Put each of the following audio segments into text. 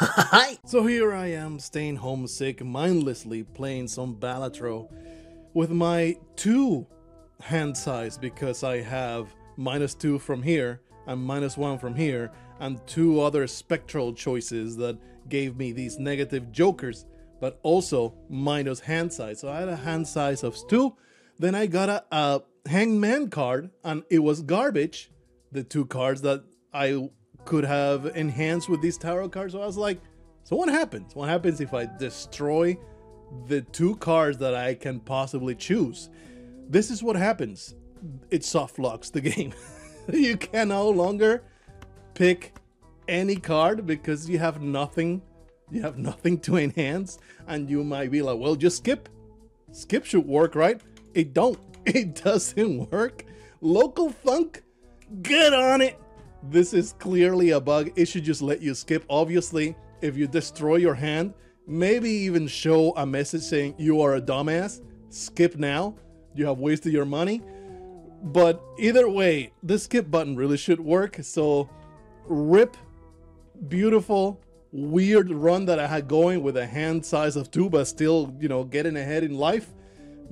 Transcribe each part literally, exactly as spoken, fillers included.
Hi! So here I am, staying homesick, mindlessly playing some Balatro with my two hand size, because I have minus two from here and minus one from here and two other spectral choices that gave me these negative jokers, but also minus hand size. So I had a hand size of two, then I got a, a hangman card, and it was garbage, the two cards that I could have enhanced with these tarot cards. So I was like, so what happens? What happens if I destroy the two cards that I can possibly choose? This is what happens. It soft locks the game. You can no longer pick any card because you have nothing. You have nothing to enhance, and you might be like, well, just skip. Skip should work, right? It don't. It doesn't work. LocalThunk, get on it. This is clearly a bug. It should just let you skip. Obviously, if you destroy your hand, maybe even show a message saying you are a dumbass, skip now, you have wasted your money. But either way, the skip button really should work. So rip beautiful weird run that I had going with a hand size of two, but still, you know, getting ahead in life.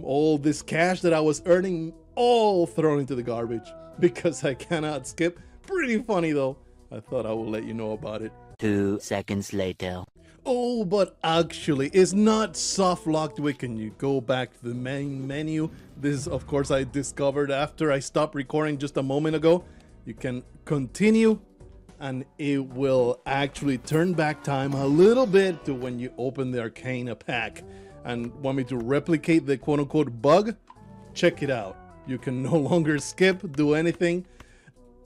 All this cash that I was earning, all thrown into the garbage because I cannot skip. Pretty funny though. I thought I would let you know about it. Two seconds later. Oh, but actually, it's not soft locked. We can you go back to the main menu. This, of course, I discovered after I stopped recording just a moment ago. You can continue, and it will actually turn back time a little bit to when you open the Arcana pack. And want me to replicate the quote-unquote bug? Check it out. You can no longer skip, do anything.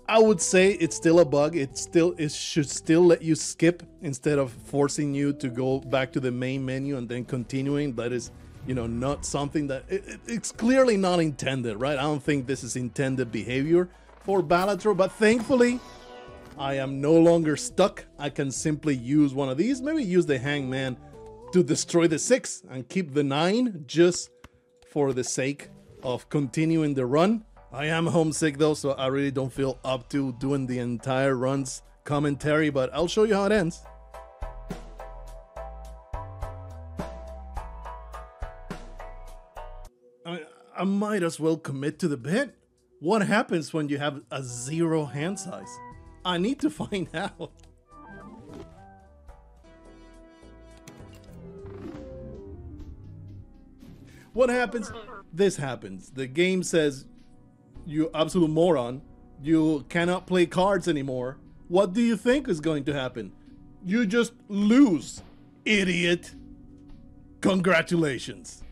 I would say it's still a bug. It still it should still let you skip instead of forcing you to go back to the main menu and then continuing. That is, you know, not something that it, it, it's clearly not intended, right? I don't think this is intended behavior for Balatro, but thankfully I am no longer stuck. I can simply use one of these, maybe use the hangman to destroy the six and keep the nine just for the sake of continuing the run. I am homesick though, so I really don't feel up to doing the entire run's commentary, but I'll show you how it ends. I, I might as well commit to the bit. What happens when you have a zero hand size? I need to find out. What happens? This happens. The game says, you absolute moron, you cannot play cards anymore. What do you think is going to happen? You just lose, idiot. Congratulations.